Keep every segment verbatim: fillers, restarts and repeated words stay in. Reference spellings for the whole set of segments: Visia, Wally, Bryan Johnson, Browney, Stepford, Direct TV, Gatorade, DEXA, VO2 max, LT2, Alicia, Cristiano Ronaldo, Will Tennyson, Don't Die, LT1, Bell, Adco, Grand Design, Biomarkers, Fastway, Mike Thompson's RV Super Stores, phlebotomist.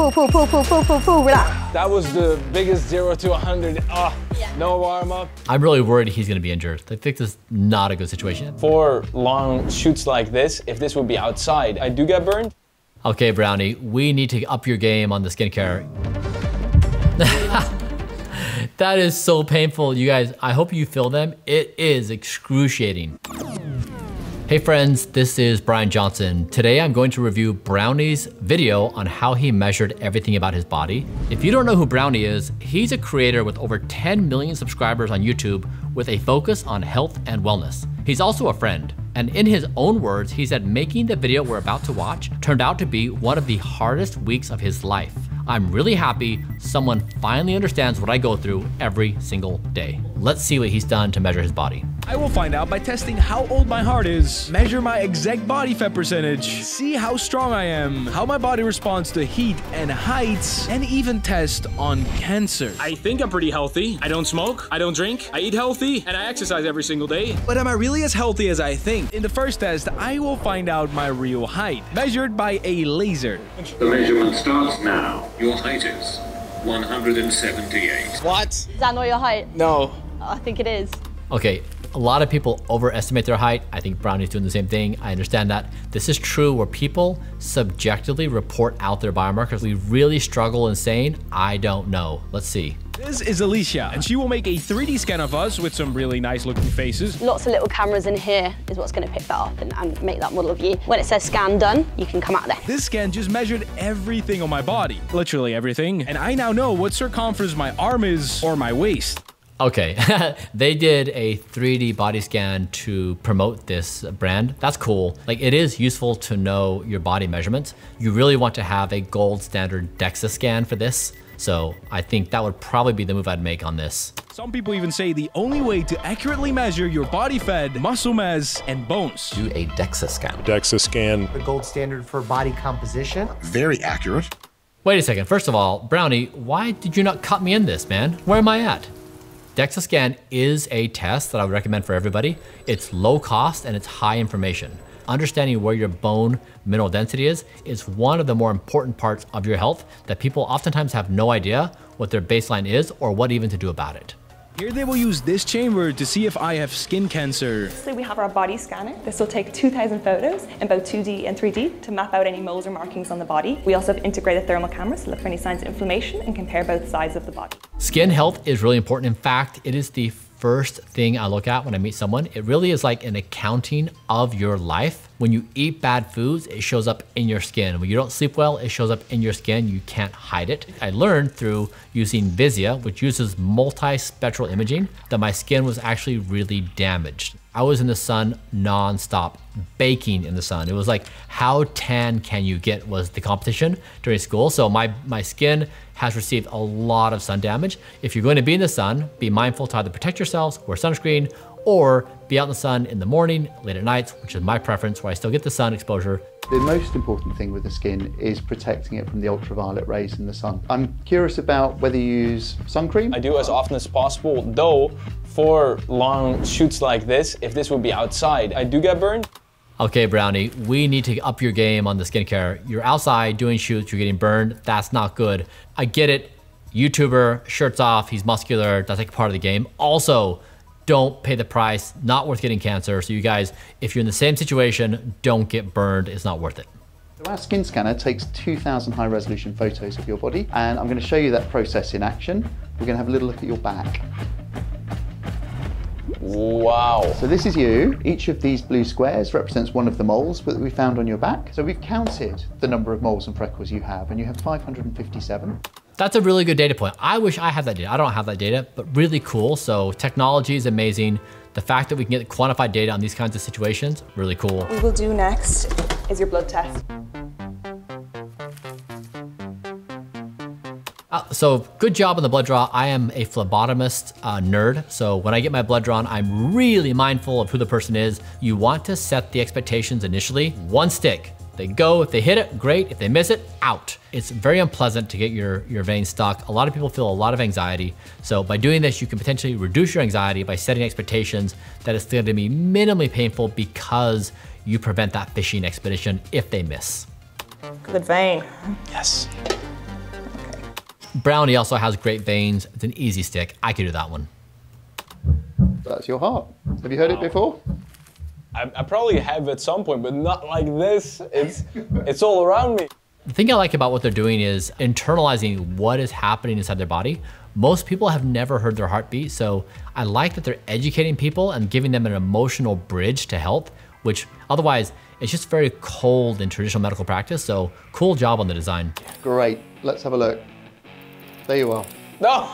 Pull, pull, pull, pull, pull, pull, pull, relax. That was the biggest zero to one hundred. Ah, oh, yeah. No warm up. I'm really worried he's gonna be injured. I think this is not a good situation. For long shoots like this, if this would be outside, I do get burned. Okay, Brownie, we need to up your game on the skincare. That is so painful, you guys. I hope you feel them. It is excruciating. Hey friends, this is Bryan Johnson. Today I'm going to review Browney's video on how he measured everything about his body. If you don't know who Browney is, he's a creator with over ten million subscribers on YouTube with a focus on health and wellness. He's also a friend. And in his own words, he said making the video we're about to watch turned out to be one of the hardest weeks of his life. I'm really happy someone finally understands what I go through every single day. Let's see what he's done to measure his body. I will find out by testing how old my heart is, measure my exact body fat percentage, see how strong I am, how my body responds to heat and heights, and even test on cancer. I think I'm pretty healthy. I don't smoke, I don't drink, I eat healthy, and I exercise every single day. But am I really as healthy as I think? In the first test, I will find out my real height, measured by a laser. The measurement starts now. Your height is one hundred seventy-eight. What? Is that not your height? No. I think it is. Okay, a lot of people overestimate their height. I think Browney's doing the same thing. I understand that. This is true where people subjectively report out their biomarkers. We really struggle in saying, I don't know. Let's see. This is Alicia, and she will make a three D scan of us with some really nice looking faces. Lots of little cameras in here is what's gonna pick that up and, and make that model of you. When it says scan done, you can come out there. This scan just measured everything on my body, literally everything. And I now know what circumference my arm is or my waist. Okay, they did a three D body scan to promote this brand. That's cool. Like, it is useful to know your body measurements. You really want to have a gold standard DEXA scan for this. So I think that would probably be the move I'd make on this. Some people even say the only way to accurately measure your body fat, muscle mass, and bones. Do a DEXA scan. DEXA scan. The gold standard for body composition. Very accurate. Wait a second. First of all, Brownie, why did you not cut me in this, man? Where am I at? DEXA scan is a test that I would recommend for everybody. It's low cost and it's high information. Understanding where your bone mineral density is is one of the more important parts of your health that people oftentimes have no idea what their baseline is or what even to do about it. Here they will use this chamber to see if I have skin cancer. So we have our body scanner. This will take two thousand photos in both two D and three D to map out any moles or markings on the body. We also have integrated thermal cameras to look for any signs of inflammation and compare both sides of the body. Skin health is really important. In fact, it is the first thing I look at when I meet someone. It really is like an accounting of your life. When you eat bad foods, it shows up in your skin. When you don't sleep well, it shows up in your skin. You can't hide it. I learned through using Visia, which uses multi-spectral imaging, that my skin was actually really damaged. I was in the sun nonstop, baking in the sun. It was like, how tan can you get was the competition during school. So my, my skin has received a lot of sun damage. If you're going to be in the sun, be mindful to either protect yourselves, wear sunscreen, or be out in the sun in the morning, late at night, which is my preference, where I still get the sun exposure. The most important thing with the skin is protecting it from the ultraviolet rays in the sun. I'm curious about whether you use sun cream. I do as often as possible, though for long shoots like this, if this would be outside, I do get burned. Okay, Brownie, we need to up your game on the skincare. You're outside doing shoots, you're getting burned. That's not good. I get it, YouTuber, shirts off, he's muscular, that's like part of the game. Also, don't pay the price, not worth getting cancer. So you guys, if you're in the same situation, don't get burned, it's not worth it. So our skin scanner takes two thousand high resolution photos of your body, and I'm gonna show you that process in action. We're gonna have a little look at your back. Wow. So this is you. Each of these blue squares represents one of the moles that we found on your back. So we've counted the number of moles and freckles you have, and you have five hundred fifty-seven. That's a really good data point. I wish I had that data. I don't have that data, but really cool. So technology is amazing. The fact that we can get quantified data on these kinds of situations, really cool. What we will do next is your blood test. Uh, so good job on the blood draw. I am a phlebotomist uh, nerd. So when I get my blood drawn, I'm really mindful of who the person is. You want to set the expectations initially. One stick, they go, if they hit it, great. If they miss it, out. It's very unpleasant to get your, your veins stuck. A lot of people feel a lot of anxiety. So by doing this, you can potentially reduce your anxiety by setting expectations that it's gonna be minimally painful because you prevent that fishing expedition if they miss. Good vein. Yes. Browney also has great veins. It's an easy stick. I could do that one. That's your heart. Have you heard wow. it before? I, I probably have at some point, but not like this. It's it's all around me. The thing I like about what they're doing is internalizing what is happening inside their body. Most people have never heard their heartbeat, so I like that they're educating people and giving them an emotional bridge to health, which otherwise it's just very cold in traditional medical practice. So cool job on the design. Great. Let's have a look. There you are. No.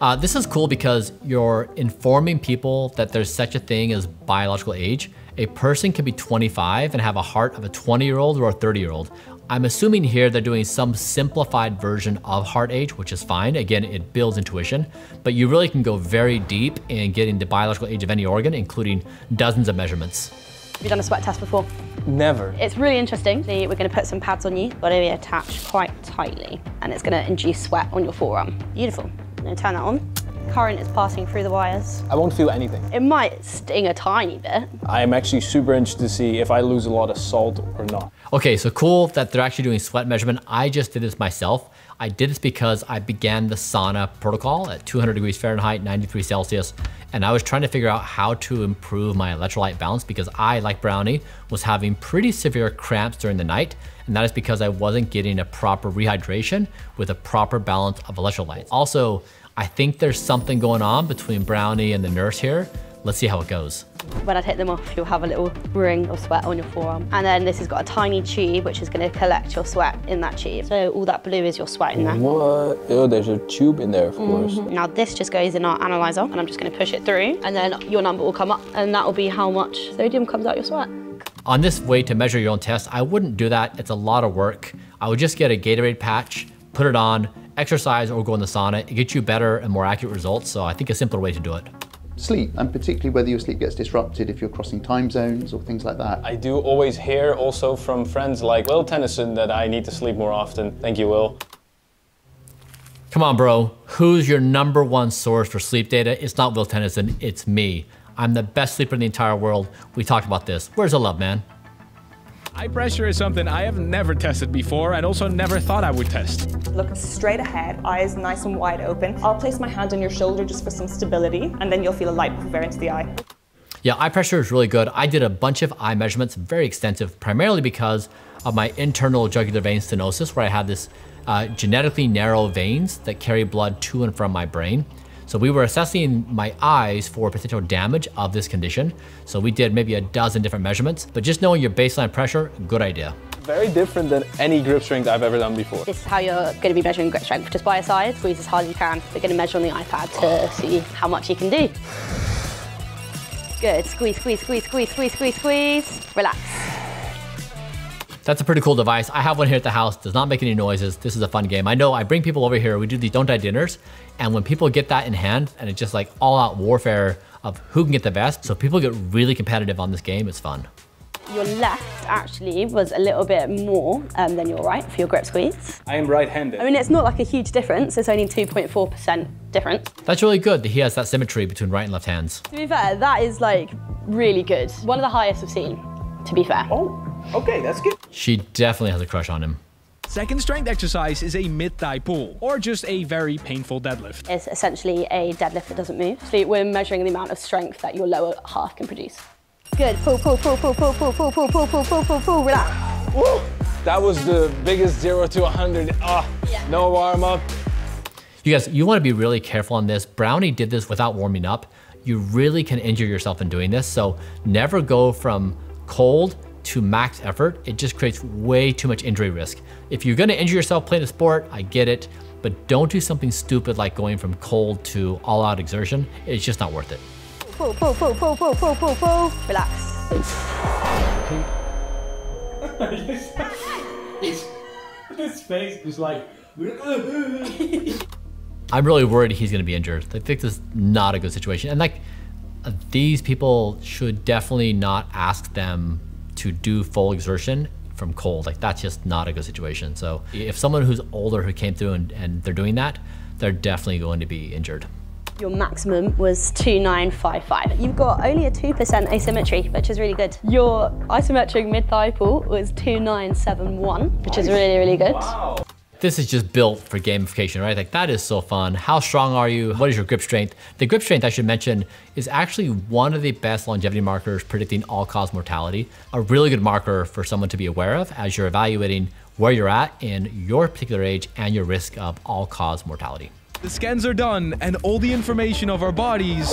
uh, this is cool because you're informing people that there's such a thing as biological age. A person can be twenty-five and have a heart of a twenty year old or a thirty year old. I'm assuming here they're doing some simplified version of heart age, which is fine. Again, it builds intuition, but you really can go very deep in getting the biological age of any organ, including dozens of measurements. Have you done a sweat test before? Never. It's really interesting. We're going to put some pads on you, but it'll be attached quite tightly, and it's going to induce sweat on your forearm. Beautiful. I'm going to turn that on. Current is passing through the wires. I won't feel anything. It might sting a tiny bit. I am actually super interested to see if I lose a lot of salt or not. Okay, so cool that they're actually doing sweat measurement. I just did this myself. I did this because I began the sauna protocol at two hundred degrees Fahrenheit, ninety-three Celsius, and I was trying to figure out how to improve my electrolyte balance because I, like Browney, was having pretty severe cramps during the night, and that is because I wasn't getting a proper rehydration with a proper balance of electrolytes. Also, I think there's something going on between Browney and the nurse here. Let's see how it goes. When I take them off, you'll have a little ring of sweat on your forearm. And then this has got a tiny tube, which is gonna collect your sweat in that tube. So all that blue is your sweat in there. What? Oh, there's a tube in there, of course. Mm-hmm. Now this just goes in our analyzer, and I'm just gonna push it through, and then your number will come up, and that will be how much sodium comes out your sweat. On this way to measure your own test, I wouldn't do that. It's a lot of work. I would just get a Gatorade patch, put it on, exercise, or go in the sauna. It gets you better and more accurate results, so I think a simpler way to do it. Sleep, and particularly whether your sleep gets disrupted if you're crossing time zones or things like that. I do always hear also from friends like Will Tennyson that I need to sleep more often. Thank you, Will. Come on, bro. Who's your number one source for sleep data? It's not Will Tennyson, it's me. I'm the best sleeper in the entire world. We talked about this. Where's the love, man? Eye pressure is something I have never tested before and also never thought I would test. Look straight ahead, eyes nice and wide open. I'll place my hand on your shoulder just for some stability, and then you'll feel a light flare into the eye. Yeah, eye pressure is really good. I did a bunch of eye measurements, very extensive, primarily because of my internal jugular vein stenosis, where I had this uh, genetically narrow veins that carry blood to and from my brain. So we were assessing my eyes for potential damage of this condition. So we did maybe a dozen different measurements, but just knowing your baseline pressure, good idea. Very different than any grip strength I've ever done before. This is how you're going to be measuring grip strength. Just by a side, squeeze as hard as you can. We're going to measure on the iPad to see how much you can do. Good, squeeze, squeeze, squeeze, squeeze, squeeze, squeeze, squeeze. Relax. That's a pretty cool device. I have one here at the house. Does not make any noises. This is a fun game. I know I bring people over here. We do these Don't Die dinners. And when people get that in hand, and it's just like all out warfare of who can get the best. So people get really competitive on this game. It's fun. Your left actually was a little bit more um, than your right for your grip squeeze. I am right-handed. I mean, it's not like a huge difference. It's only two point four percent difference. That's really good that he has that symmetry between right and left hands. To be fair, that is like really good. One of the highest we've seen, to be fair. Oh. Okay, that's good. She definitely has a crush on him. Second strength exercise is a mid-thigh pull, or just a very painful deadlift. It's essentially a deadlift that doesn't move. So we're measuring the amount of strength that your lower half can produce. Good, pull, pull, pull, pull, pull, pull, pull, pull, pull, pull, pull, pull, pull, relax. Woo! That was the biggest zero to one hundred. Ah, yeah. No warm-up. You guys, you want to be really careful on this. Browney did this without warming up. You really can injure yourself in doing this, so never go from cold to max effort. It just creates way too much injury risk. If you're gonna injure yourself playing a sport, I get it, but don't do something stupid like going from cold to all out exertion. It's just not worth it. Pull, pull, pull, pull, pull, pull, pull, pull. Relax. His face was like... I'm really worried he's gonna be injured. I think this is not a good situation. And like, these people should definitely not ask them to do full exertion from cold. Like that's just not a good situation. So if someone who's older who came through and, and they're doing that, they're definitely going to be injured. Your maximum was two nine five five. You've got only a two percent asymmetry, which is really good. Your isometric mid-thigh pull was two nine seven one, which is really, really good. Wow. This is just built for gamification, right? Like, that is so fun. How strong are you? What is your grip strength? The grip strength, I should mention, is actually one of the best longevity markers predicting all-cause mortality. A really good marker for someone to be aware of as you're evaluating where you're at in your particular age and your risk of all-cause mortality. The scans are done, and all the information of our bodies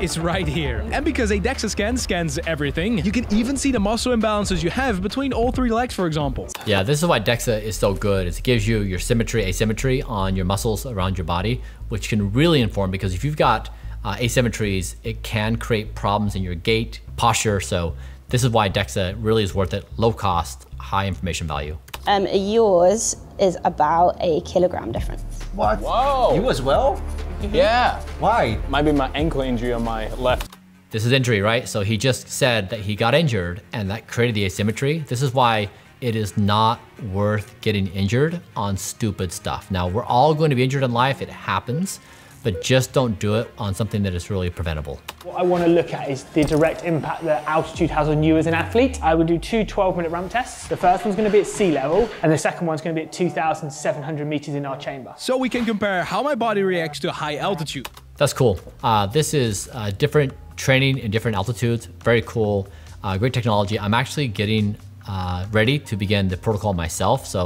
is right here. And because a DEXA scan scans everything, you can even see the muscle imbalances you have between all three legs, for example. Yeah, this is why DEXA is so good. It gives you your symmetry, asymmetry on your muscles around your body, which can really inform, because if you've got uh, asymmetries, it can create problems in your gait, posture. So this is why DEXA really is worth it. Low cost, high information value. Um, yours is about a kilogram difference. What? Whoa! You as well? Mm-hmm. Yeah. Why? Might be my ankle injury on my left. This is injury, right? So he just said that he got injured and that created the asymmetry. This is why it is not worth getting injured on stupid stuff. Now, we're all going to be injured in life. It happens. But just don't do it on something that is really preventable. What I want to look at is the direct impact that altitude has on you as an athlete. I will do two twelve minute ramp tests. The first one's going to be at sea level, and the second one's going to be at two thousand seven hundred meters in our chamber. So we can compare how my body reacts to high altitude. That's cool. Uh, this is uh, different training in different altitudes. Very cool, uh, great technology. I'm actually getting Uh, ready to begin the protocol myself. So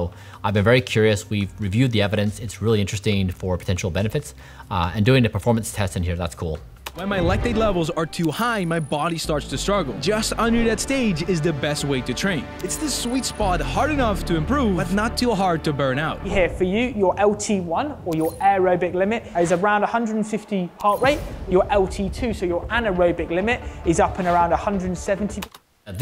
I've been very curious. We've reviewed the evidence. It's really interesting for potential benefits. Uh, and doing the performance test in here, that's cool. When my lactate levels are too high, my body starts to struggle. Just under that stage is the best way to train. It's the sweet spot, hard enough to improve, but not too hard to burn out. Here, for you, your L T one, or your aerobic limit, is around one hundred fifty heart rate. Your L T two, so your anaerobic limit, is up and around one hundred seventy.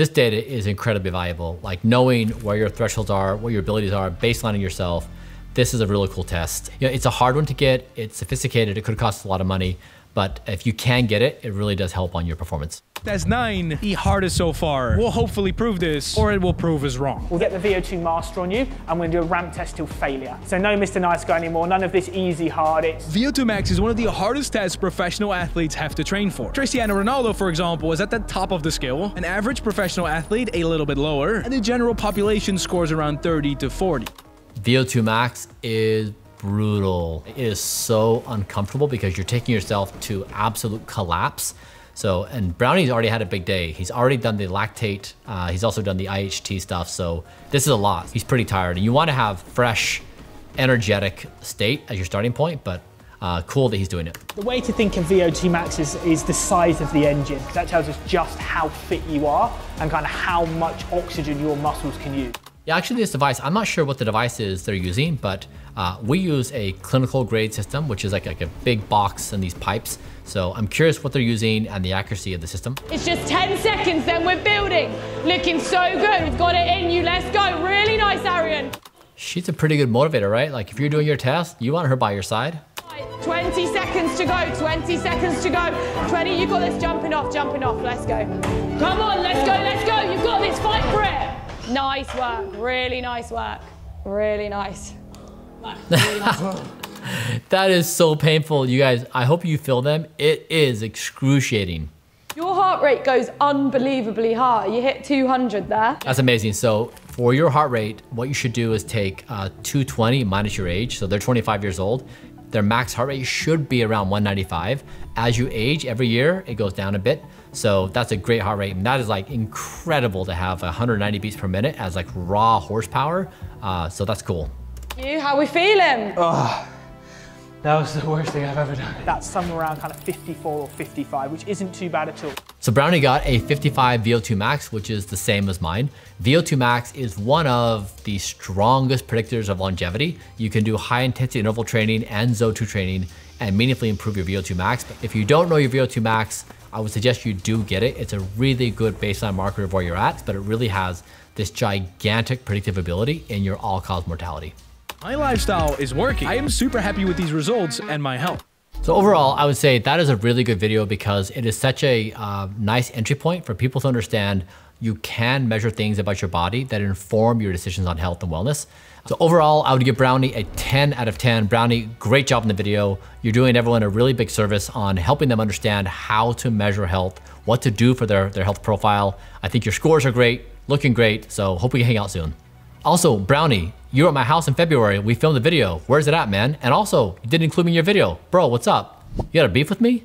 This data is incredibly valuable, like knowing where your thresholds are, what your abilities are, baselining yourself. This is a really cool test. You know, it's a hard one to get, it's sophisticated, it could cost a lot of money, but if you can get it, it really does help on your performance. That's nine, the hardest so far. We'll hopefully prove this, or it will prove us wrong. We'll get the V O two master on you, and we're gonna do a ramp test till failure. So no Mister Nice Guy anymore, none of this easy, hard, it's... V O two max is one of the hardest tests professional athletes have to train for. Cristiano Ronaldo, for example, is at the top of the scale, an average professional athlete a little bit lower, and the general population scores around thirty to forty. V O two max is brutal. It is so uncomfortable because you're taking yourself to absolute collapse. So, and Browney's already had a big day. He's already done the lactate. Uh, he's also done the I H T stuff. So this is a lot. He's pretty tired, and you want to have fresh, energetic state as your starting point, but uh, cool that he's doing it. The way to think of V O two max is, is the size of the engine. That tells us just how fit you are and kind of how much oxygen your muscles can use. Yeah, actually this device, I'm not sure what the device is they're using, but uh, we use a clinical grade system, which is like, like a big box and these pipes. So I'm curious what they're using and the accuracy of the system. It's just ten seconds, then we're building. Looking so good, we've got it in you, let's go. Really nice, Arian. She's a pretty good motivator, right? Like if you're doing your test, you want her by your side. twenty seconds to go, twenty seconds to go. twenty, you got this, jumping off, jumping off, let's go. Come on, let's go, let's go. You've got this, fight for it. Nice work, really nice work, really nice. Really nice work. That is so painful, you guys. I hope you feel them. It is excruciating. Your heart rate goes unbelievably high. You hit two hundred there. That's amazing. So for your heart rate, what you should do is take uh, two twenty minus your age. So they're twenty-five years old. Their max heart rate should be around one ninety-five. As you age, every year, it goes down a bit. So that's a great heart rate. And that is like incredible to have one hundred ninety beats per minute as like raw horsepower. Uh, so that's cool. You, how we feeling? Oh, that was the worst thing I've ever done. That's somewhere around kind of fifty-four or fifty-five, which isn't too bad at all. So Browney got a fifty-five V O two max, which is the same as mine. V O two max is one of the strongest predictors of longevity. You can do high intensity interval training and Z O two training and meaningfully improve your V O two max. But if you don't know your V O two max, I would suggest you do get it. It's a really good baseline marker of where you're at, but it really has this gigantic predictive ability in your all-cause mortality. My lifestyle is working. I am super happy with these results and my health. So overall, I would say that is a really good video because it is such a uh, nice entry point for people to understand you can measure things about your body that inform your decisions on health and wellness. So overall, I would give Browney a ten out of ten. Browney, great job in the video. You're doing everyone a really big service on helping them understand how to measure health, what to do for their, their health profile. I think your scores are great, looking great. So hope we hang out soon. Also, Browney, you were at my house in February. We filmed the video. Where's it at, man? And also, you didn't include me in your video. Bro, what's up? You got a beef with me?